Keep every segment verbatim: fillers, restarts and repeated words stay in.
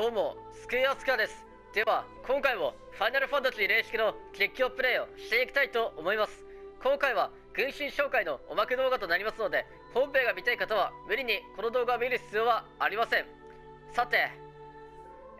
どうも、すくよすくよです。では、今回もファイナルファンタジー零式の実況プレイをしていきたいと思います。今回は軍神紹介のおまけ動画となりますので、本編が見たい方は無理にこの動画を見る必要はありません。さて、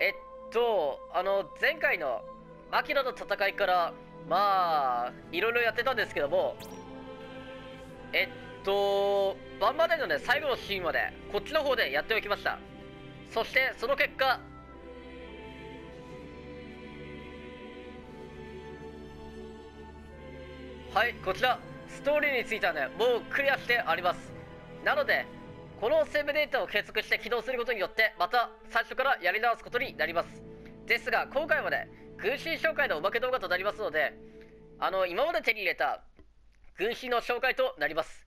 えっと、あの、前回のマキラの戦いから、まあ、いろいろやってたんですけども、えっと、晩までのね、最後のシーンまで、こっちの方でやっておきました。そしてその結果、はい、こちらストーリーについてはね、もうクリアしてあります。なのでこのセーブデータを継続して起動することによって、また最初からやり直すことになります。ですが今回はね、軍神紹介のおまけ動画となりますので、あの今まで手に入れた軍神の紹介となります。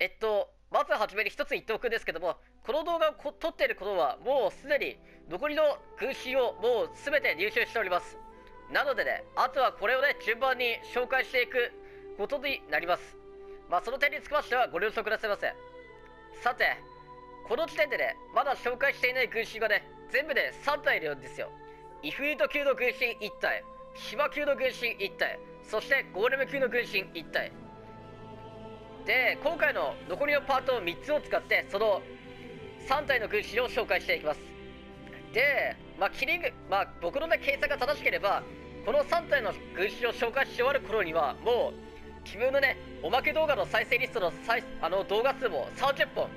えっとまずはじめに一つ言っておくんですけども、この動画を撮っていることはもうすでに残りの軍神をもう全て入手しております。なのでね、あとはこれをね、順番に紹介していくことになります。まあその点につきましてはご了承くださいませ。さて、この時点でね、まだ紹介していない軍神がね、全部でさん体いるんですよ。イフリート級の軍神いち体、芝級の軍神いち体、そしてゴーレム級の軍神いち体で、今回の残りのパートみっつを使ってそのさん体の軍神を紹介していきます。で、まあキリング、まあ、僕の、ね、計算が正しければこのさん体の軍神を紹介し終わる頃にはもう自分のね、おまけ動画の再生リストの再あの動画数もさんじゅっぽん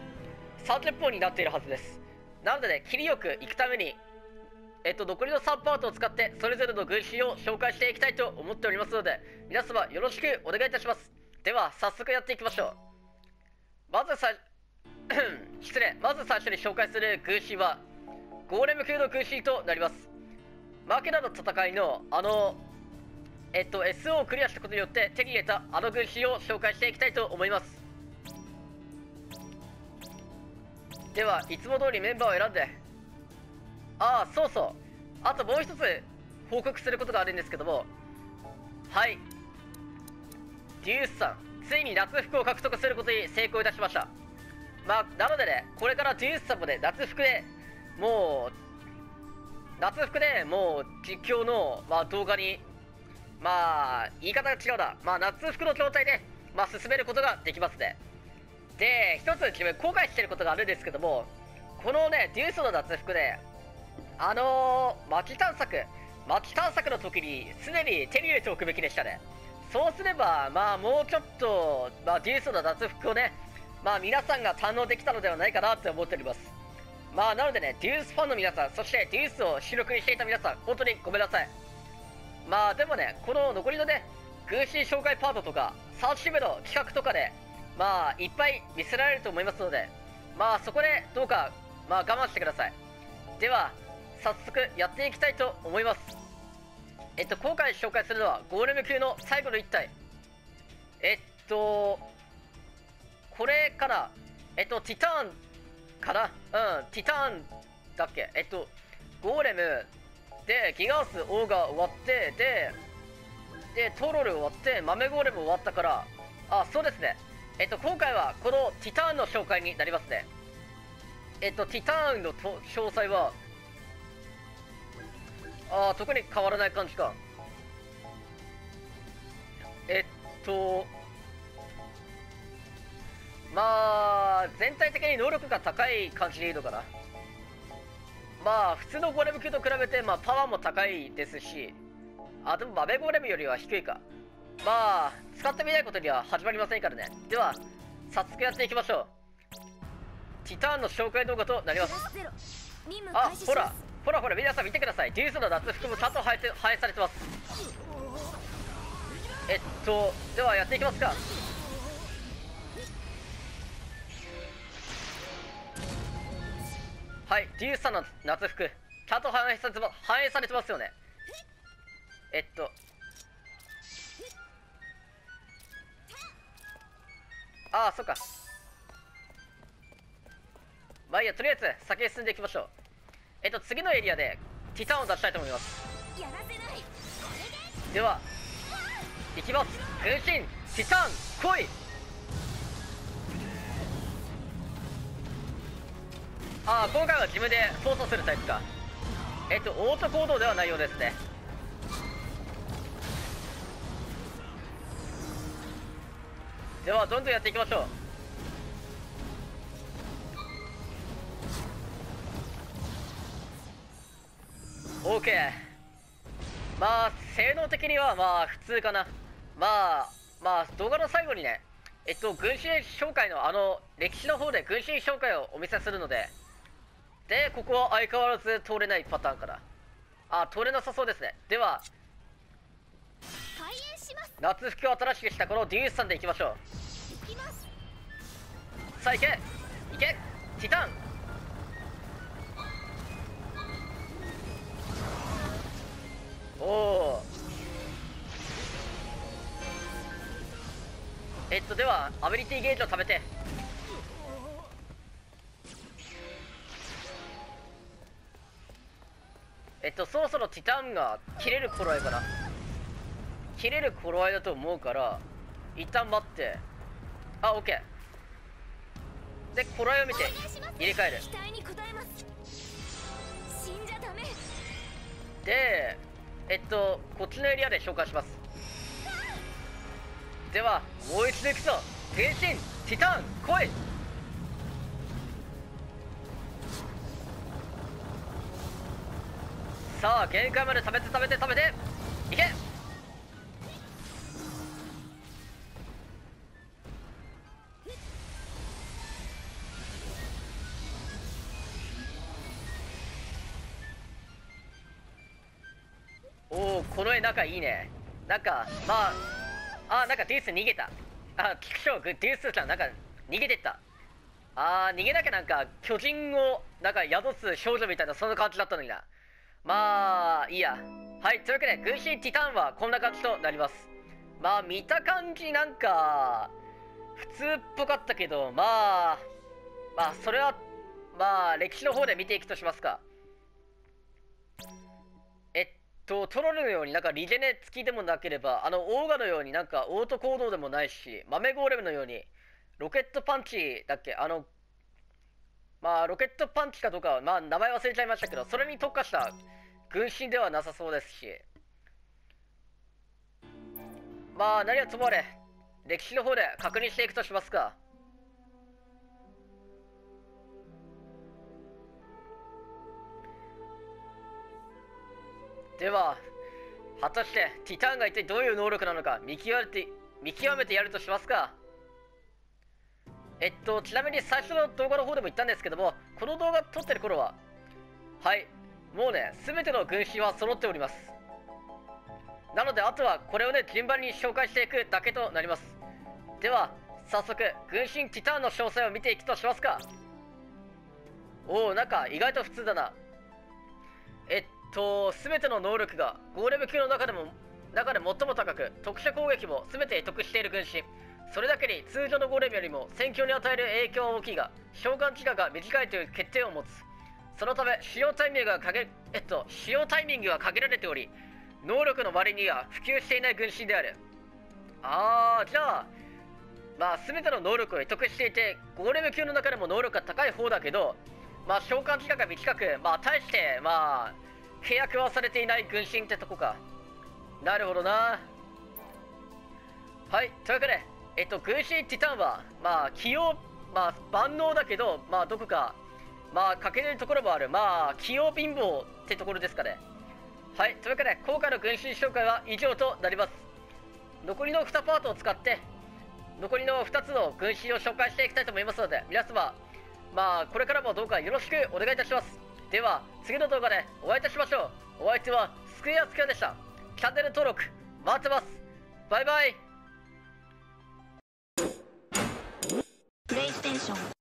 さんじゅっぽんになっているはずです。なのでね、キリよくいくために、えっと、残りのさんパートを使ってそれぞれの軍神を紹介していきたいと思っておりますので、皆様よろしくお願いいたします。では早速やっていきましょう。まず最失礼まず最初に紹介する軍神はゴーレム級の軍神となります。マキラの戦いのあのえっと エスオー をクリアしたことによって手に入れたあの軍神を紹介していきたいと思います。ではいつも通りメンバーを選んで、ああそうそうあともう一つ報告することがあるんですけども、はいリュウスさん、ついに夏服を獲得することに成功いたしました。まあ、なのでね、これからデュースさんもね、夏服でもう夏服でもう実況の、まあ、動画に、まあ言い方が違うな、まあ、夏服の状態で、まあ、進めることができますね。で、一つ自分後悔してることがあるんですけども、このねデュースの夏服であのー、巻き探索巻き探索の時にすでに手に入れておくべきでしたね。そうすれば、まあ、もうちょっと、まあ、デュースの脱服をね、まあ、皆さんが堪能できたのではないかなって思っております。まあ、なのでね、デュースファンの皆さん、そしてデュースを主力にしていた皆さん、本当にごめんなさい。まあ、でもね、この残りのね、軍神紹介パートとか、さん周目の企画とかで、まあ、いっぱい見せられると思いますので、まあ、そこでどうか、まあ、我慢してください。では、早速やっていきたいと思います。えっと、今回紹介するのはゴーレム級の最後のいち体。えっとこれからえっとティターンかな、うんティターンだっけ、えっとゴーレムでギガース王が終わって、ででトロル終わって豆ゴーレム終わったから、あそうですね、えっと今回はこのティターンの紹介になりますね。えっとティターンのと詳細はああ特に変わらない感じか。えっとまあ全体的に能力が高い感じでいいのかな。まあ普通のゴーレム級と比べて、まあ、パワーも高いですし、あでも豆ゴーレムよりは低いか。まあ使ってみないことには始まりませんからね。では早速やっていきましょう。ティターンの紹介動画となります。あほらほらほら皆さん見てください。デュースの脱服もちゃんと反映されてます。えっとではやっていきますか。はいデュースさんの脱服ちゃんと反映されて、反映されてますよね。えっとああそっか、まあいいや、とりあえず先へ進んでいきましょう。えっと次のエリアでティターンを出したいと思います。では行きます。軍神ティターン来い。ああ今回は自分で操作するタイプか。えっとオート行動ではないようですね。ではどんどんやっていきましょう。オーケー。まあ性能的にはまあ普通かな。まあまあ動画の最後にね、えっと軍師紹介のあの歴史の方で軍師紹介をお見せするので。でここは相変わらず通れないパターンから、あ、通れなさそうですね。では夏服を新しくしたこのデュースさんでいきましょう。いきます。さあいけいけティタン。おお。えっとではアビリティゲージを貯めて、えっとそろそろティタンが切れる頃合いかな。切れる頃合いだと思うから一旦待って、あ、オッケー。で頃合いを見て入れ替える。でえっとこっちのエリアで召喚します。ではもう一度いくぞ。天神ティタン来い。さあ限界まで食べて食べて食べていけ。おお、この絵仲いいね。なんかまあ、あ、なんかデュース逃げた。あ、キクショウデュースさんなんか逃げてった。あー、逃げなきゃ。なんか巨人をなんか宿す少女みたいなそんな感じだったのにな。まあいいや。はい、というわけで軍師ティタンはこんな感じとなります。まあ見た感じなんか普通っぽかったけど、まあまあそれはまあ歴史の方で見ていくとしますか。えっとトロルのようになんかリジェネ付きでもなければ、あのオーガのようになんかオート行動でもないし、マメゴーレムのようにロケットパンチだっけ、あのまあロケットパンチかどうかは、まあ、名前忘れちゃいましたけど、それに特化した軍神ではなさそうですし、まあ何はともあれ歴史の方で確認していくとしますか。では果たしてティタンが一体どういう能力なのか見極めて、見極めてやるとしますか。えっと、ちなみに最初の動画の方でも言ったんですけども、この動画撮ってる頃ははいもうね全ての軍神は揃っております。なのであとはこれをね順番に紹介していくだけとなります。では早速軍神ティターンの詳細を見ていくとしますか。おお、なんか意外と普通だな。えっと全ての能力がゴーレム級の中でも中で最も高く、特殊攻撃も全て得している軍神。それだけに通常のゴーレムよりも戦況に与える影響は大きいが、召喚期間が短いという欠点を持つ。そのため使用タイミングがかげ、えっと、使用タイミングが限られており、能力の割には普及していない軍神である。あー、じゃあまあ全ての能力を得得していて、ゴーレム級の中でも能力が高い方だけど、まあ召喚期間が短く、まあ大してまあ契約はされていない軍神ってとこか。なるほどな。はい、というわけでえっと、軍神ティタンは、まあ、器用、まあ、万能だけど、まあ、どこか、まあ、欠けてるところもある、まあ、器用貧乏ってところですかね。はい、というわけで、今回の軍神紹介は以上となります。残りのにパートを使って、残りのふたつの軍神を紹介していきたいと思いますので、皆様、まあ、これからもどうかよろしくお願いいたします。では、次の動画でお会いいたしましょう。お相手は、すくやすくやでした。チャンネル登録、待ってます。バイバイ。プレイステーション